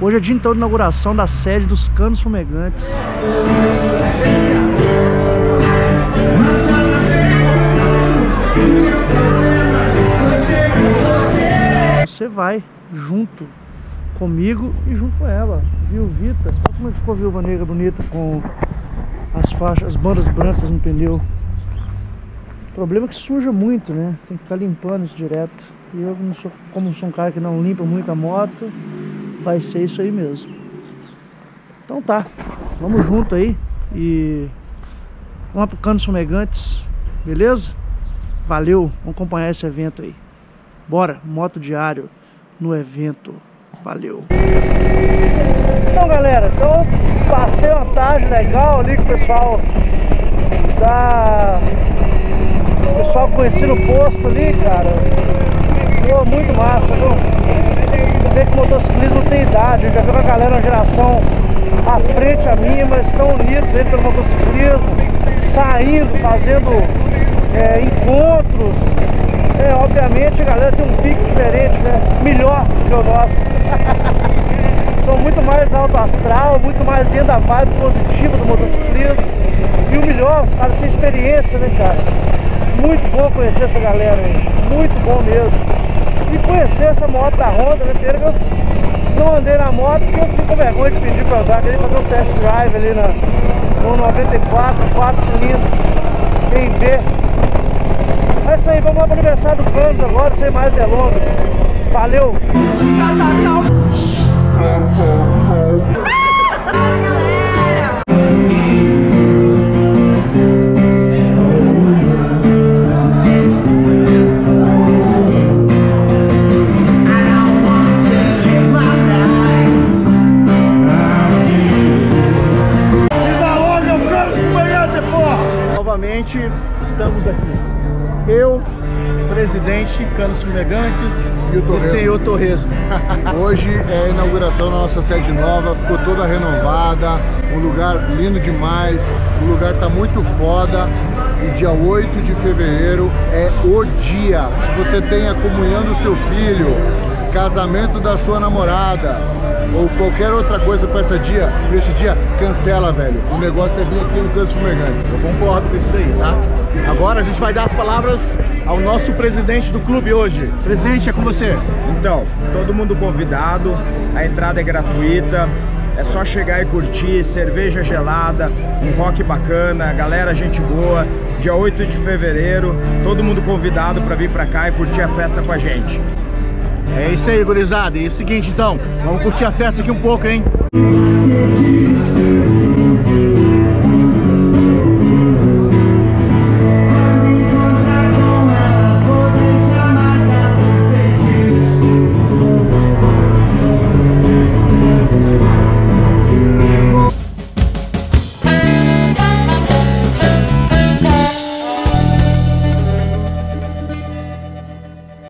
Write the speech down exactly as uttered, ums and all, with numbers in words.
Hoje é dia então de inauguração da sede dos Canos Fumegantes. Você vai junto comigo e junto com ela, viu, Vita? Olha como é que ficou a Viúva Negra bonita com as faixas, as bandas brancas no pneu. O problema é que suja muito, né? Tem que ficar limpando isso direto. E eu, não sou, como sou um cara que não limpa muito a moto, vai ser isso aí mesmo. Então tá, vamos junto aí e vamos pro Canos Fumegantes, beleza? Valeu, vamos acompanhar esse evento aí. Bora, moto diário no evento. Valeu! Então galera, então passei uma tarde legal ali com o pessoal da... O pessoal conhecendo o posto ali, cara. Pô, muito massa, viu? Você vê que o motociclismo tem idade, eu já vi uma galera, uma geração à frente a minha, mas estão unidos aí pelo motociclismo, saindo, fazendo é, encontros. É, obviamente a galera tem um pico diferente, né? Melhor do que o nosso. São muito mais alto astral, muito mais dentro da vibe positiva do motociclismo. E o melhor, os caras têm experiência, né, cara? Muito bom conhecer essa galera aí, muito bom mesmo. E conhecer essa moto da Honda, né? Primeiro que eu não andei na moto porque eu fiquei com vergonha de pedir pra andar, queria fazer um test drive ali na, no noventa e quatro, quatro cilindros, em V. É isso aí, vamos lá para o aniversário do Canos agora, sem mais delongas. Valeu! Novamente estamos aqui. Eu, presidente Canos Fumegantes e o Torres. senhor Torres. Hoje é a inauguração da nossa sede nova, ficou toda renovada, um lugar lindo demais, o lugar tá muito foda e dia oito de fevereiro é o dia. Se você tem a comunhão do seu filho, casamento da sua namorada ou qualquer outra coisa para esse dia, pra esse dia, cancela, velho. O negócio é vir aqui no Canos Fumegantes. Eu concordo com isso daí, tá? Agora a gente vai dar as palavras ao nosso presidente do clube hoje. Presidente, é com você. Então, todo mundo convidado, a entrada é gratuita, é só chegar e curtir, cerveja gelada, um rock bacana, galera, gente boa. Dia oito de fevereiro, todo mundo convidado para vir para cá e curtir a festa com a gente. É isso aí, gurizada. E é o seguinte, então, vamos curtir a festa aqui um pouco, hein?